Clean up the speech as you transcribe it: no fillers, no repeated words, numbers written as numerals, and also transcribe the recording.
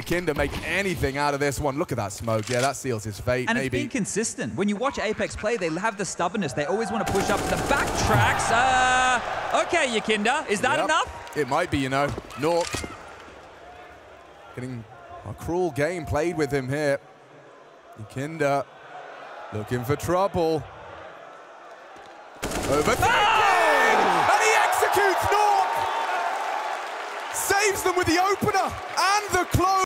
YEKINDAR make anything out of this one. Look at that smoke. Yeah, that seals his fate. And maybe. It's being consistent. When you watch Apex play, they have the stubbornness. They always want to push up the backtracks. Okay, YEKINDAR, is that enough? It might be, you know. Nork getting a cruel game played with him here. YEKINDAR looking for trouble. Overtaken! Oh! And he executes Nork! Saves them with the opener and the close!